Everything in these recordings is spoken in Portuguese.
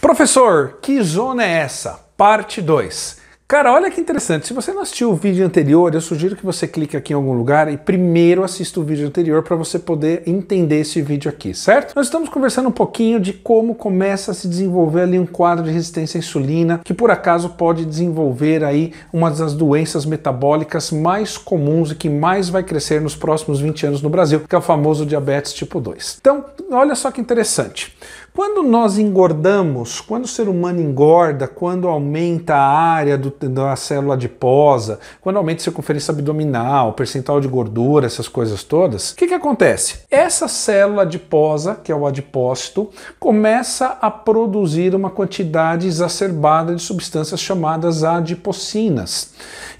Professor, que zona é essa? Parte 2. Cara, olha que interessante. Se você não assistiu o vídeo anterior, eu sugiro que você clique aqui em algum lugar e primeiro assista o vídeo anterior para você poder entender esse vídeo aqui, certo? Nós estamos conversando um pouquinho de como começa a se desenvolver ali um quadro de resistência à insulina, que por acaso pode desenvolver aí uma das doenças metabólicas mais comuns e que mais vai crescer nos próximos 20 anos no Brasil, que é o famoso diabetes tipo 2. Então, olha só que interessante. Quando nós engordamos, quando o ser humano engorda, quando aumenta a área da célula adiposa, quando aumenta a circunferência abdominal, percentual de gordura, essas coisas todas, o que acontece? Essa célula adiposa, que é o adipócito, começa a produzir uma quantidade exacerbada de substâncias chamadas adipocinas.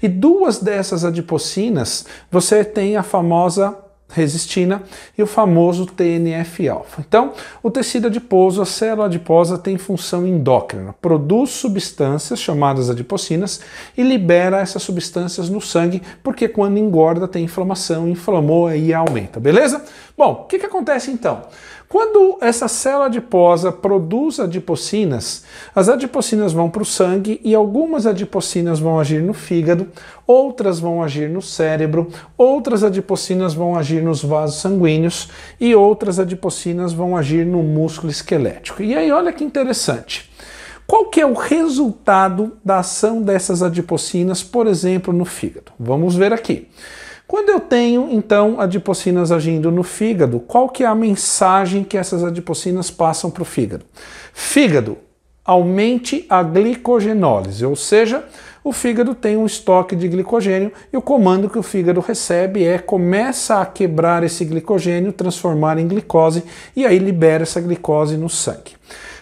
E duas dessas adipocinas, você tem a famosa resistina e o famoso TNF-alfa. Então, o tecido adiposo, a célula adiposa, tem função endócrina, produz substâncias chamadas adipocinas e libera essas substâncias no sangue, porque quando engorda tem inflamação, inflamou e aumenta, beleza? Bom, o que acontece então? Quando essa célula adiposa produz adipocinas, as adipocinas vão para o sangue e algumas adipocinas vão agir no fígado, outras vão agir no cérebro, outras adipocinas vão agir nos vasos sanguíneos e outras adipocinas vão agir no músculo esquelético. E aí, olha que interessante. Qual que é o resultado da ação dessas adipocinas, por exemplo, no fígado? Vamos ver aqui. Quando eu tenho, então, adipocinas agindo no fígado, qual que é a mensagem que essas adipocinas passam para o fígado? Fígado, aumente a glicogenólise, ou seja, o fígado tem um estoque de glicogênio e o comando que o fígado recebe é começa a quebrar esse glicogênio, transformar em glicose e aí libera essa glicose no sangue.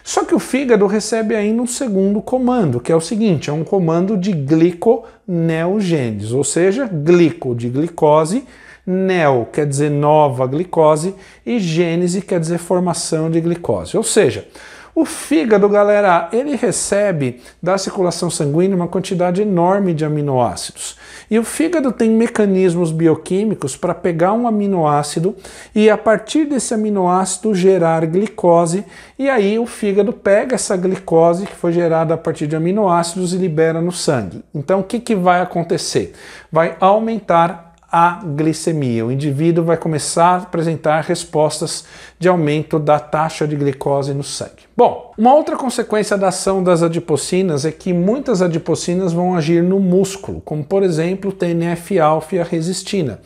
Só que o fígado recebe ainda um segundo comando, que é o seguinte, é um comando de gliconeogênese, ou seja, glico de glicose, neo quer dizer nova glicose e gênese quer dizer formação de glicose, ou seja, o fígado, galera, ele recebe da circulação sanguínea uma quantidade enorme de aminoácidos. E o fígado tem mecanismos bioquímicos para pegar um aminoácido e a partir desse aminoácido gerar glicose. E aí o fígado pega essa glicose que foi gerada a partir de aminoácidos e libera no sangue. Então o que vai acontecer? Vai aumentar a glicemia. O indivíduo vai começar a apresentar respostas de aumento da taxa de glicose no sangue. Bom, uma outra consequência da ação das adipocinas é que muitas adipocinas vão agir no músculo, como por exemplo o TNF-alfa e a resistina.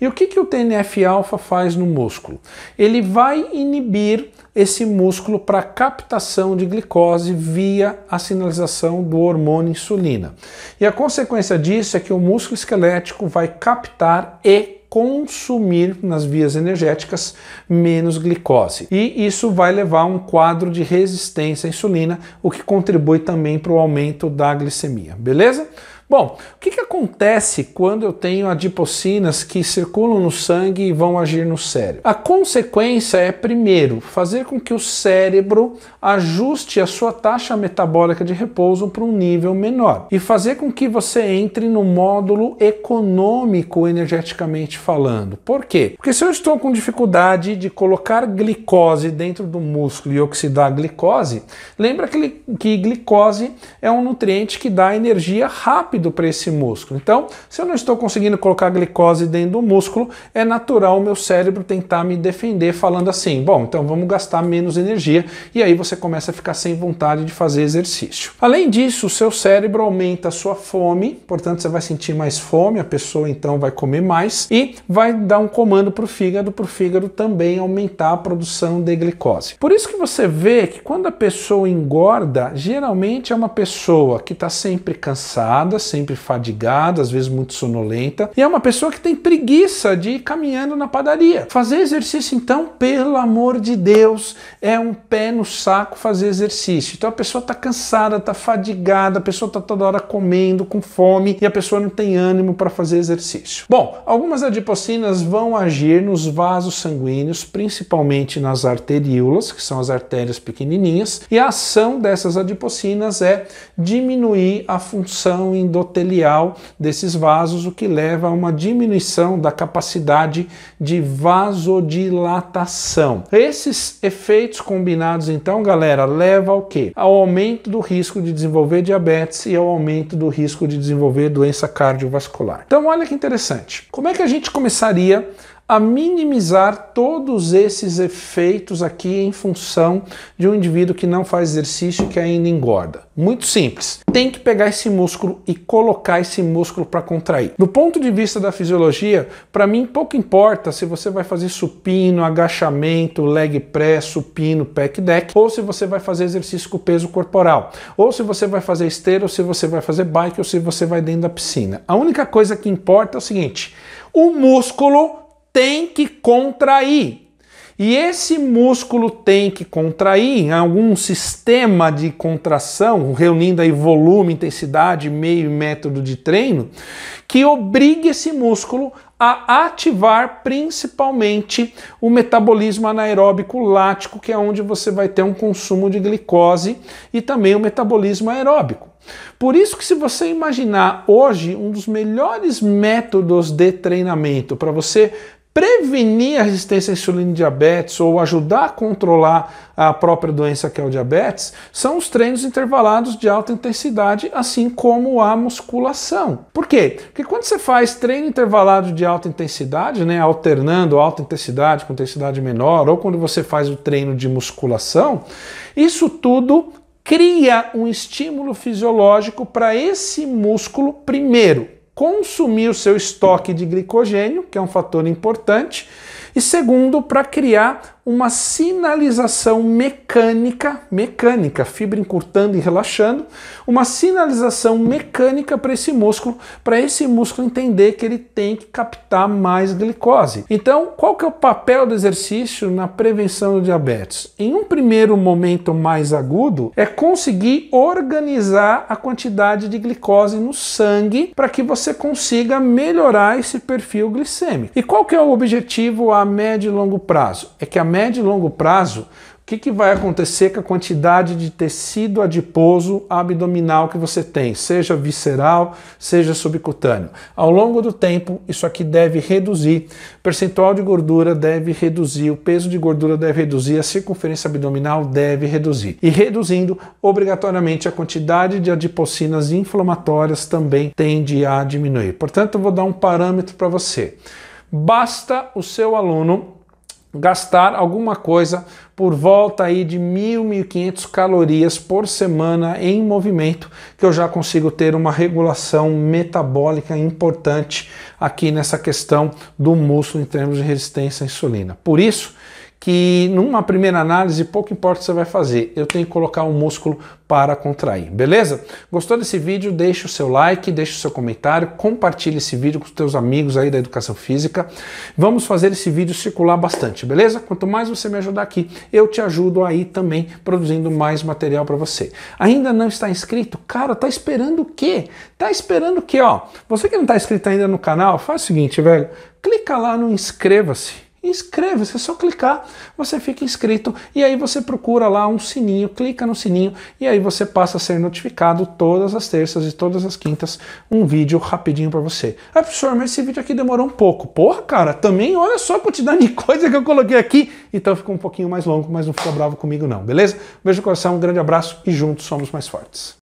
E o que o TNF-alfa faz no músculo? Ele vai inibir esse músculo para captação de glicose via a sinalização do hormônio insulina. E a consequência disso é que o músculo esquelético vai captar e consumir nas vias energéticas menos glicose. E isso vai levar a um quadro de resistência à insulina, o que contribui também para o aumento da glicemia, beleza? Bom, o que acontece quando eu tenho adipocinas que circulam no sangue e vão agir no cérebro? A consequência é, primeiro, fazer com que o cérebro ajuste a sua taxa metabólica de repouso para um nível menor e fazer com que você entre no módulo econômico energeticamente falando. Por quê? Porque se eu estou com dificuldade de colocar glicose dentro do músculo e oxidar a glicose, lembra que glicose é um nutriente que dá energia rápida para esse músculo. Então, se eu não estou conseguindo colocar glicose dentro do músculo, é natural o meu cérebro tentar me defender falando assim, bom, então vamos gastar menos energia e aí você começa a ficar sem vontade de fazer exercício. Além disso, o seu cérebro aumenta a sua fome, portanto você vai sentir mais fome, a pessoa então vai comer mais e vai dar um comando para o fígado também aumentar a produção de glicose. Por isso que você vê que quando a pessoa engorda, geralmente é uma pessoa que está sempre cansada, sempre fadigada, às vezes muito sonolenta, e é uma pessoa que tem preguiça de ir caminhando na padaria. Fazer exercício, então, pelo amor de Deus, é um pé no saco fazer exercício. Então a pessoa tá cansada, tá fadigada, a pessoa tá toda hora comendo, com fome, e a pessoa não tem ânimo para fazer exercício. Bom, algumas adipocinas vão agir nos vasos sanguíneos, principalmente nas arteríolas, que são as artérias pequenininhas, e a ação dessas adipocinas é diminuir a função endócrina endotelial desses vasos, o que leva a uma diminuição da capacidade de vasodilatação. Esses efeitos combinados, então, galera, leva ao quê? Ao aumento do risco de desenvolver diabetes e ao aumento do risco de desenvolver doença cardiovascular. Então, olha que interessante. Como é que a gente começaria a minimizar todos esses efeitos aqui em função de um indivíduo que não faz exercício e que ainda engorda? Muito simples. Tem que pegar esse músculo e colocar esse músculo para contrair. Do ponto de vista da fisiologia, para mim pouco importa se você vai fazer supino, agachamento, leg press, supino, pec deck, ou se você vai fazer exercício com peso corporal, ou se você vai fazer esteira, ou se você vai fazer bike, ou se você vai dentro da piscina. A única coisa que importa é o seguinte: o músculo tem que contrair. E esse músculo tem que contrair em algum sistema de contração, reunindo aí volume, intensidade, meio e método de treino, que obrigue esse músculo a ativar principalmente o metabolismo anaeróbico lático, que é onde você vai ter um consumo de glicose, e também o metabolismo aeróbico. Por isso que, se você imaginar hoje, um dos melhores métodos de treinamento para você prevenir a resistência à insulina e diabetes, ou ajudar a controlar a própria doença que é o diabetes, são os treinos intervalados de alta intensidade, assim como a musculação. Por quê? Porque quando você faz treino intervalado de alta intensidade, né, alternando alta intensidade com intensidade menor, ou quando você faz o treino de musculação, isso tudo cria um estímulo fisiológico para esse músculo, primeiro, consumir o seu estoque de glicogênio, que é um fator importante, e segundo, para criar uma sinalização mecânica, fibra encurtando e relaxando, uma sinalização mecânica para esse músculo entender que ele tem que captar mais glicose. Então, qual que é o papel do exercício na prevenção do diabetes? Em um primeiro momento mais agudo, é conseguir organizar a quantidade de glicose no sangue para que você consiga melhorar esse perfil glicêmico. E qual que é o objetivo a médio e longo prazo? É que a médio e longo prazo, o que vai acontecer com a quantidade de tecido adiposo abdominal que você tem, seja visceral, seja subcutâneo? Ao longo do tempo, isso aqui deve reduzir, o percentual de gordura deve reduzir, o peso de gordura deve reduzir, a circunferência abdominal deve reduzir. E reduzindo, obrigatoriamente, a quantidade de adipocinas inflamatórias também tende a diminuir. Portanto, eu vou dar um parâmetro para você. Basta o seu aluno gastar alguma coisa por volta aí de 1.500 calorias por semana em movimento, que eu já consigo ter uma regulação metabólica importante aqui nessa questão do músculo em termos de resistência à insulina. Por isso que, numa primeira análise, pouco importa o que você vai fazer, eu tenho que colocar o músculo para contrair, beleza? Gostou desse vídeo? Deixa o seu like, deixa o seu comentário, compartilha esse vídeo com os teus amigos aí da educação física. Vamos fazer esse vídeo circular bastante, beleza? Quanto mais você me ajudar aqui, eu te ajudo aí também produzindo mais material para você. Ainda não está inscrito? Cara, tá esperando o quê? Tá esperando o quê, ó? Você que não tá inscrito ainda no canal, faz o seguinte, velho, clica lá no inscreva-se. Inscreva-se, é só clicar, você fica inscrito e aí você procura lá um sininho, clica no sininho e aí você passa a ser notificado todas as terças e todas as quintas um vídeo rapidinho para você. Ah, professor, mas esse vídeo aqui demorou um pouco. Porra, cara, também olha só a quantidade de coisa que eu coloquei aqui. Então ficou um pouquinho mais longo, mas não fica bravo comigo não, beleza? Beijo no coração, um grande abraço e juntos somos mais fortes.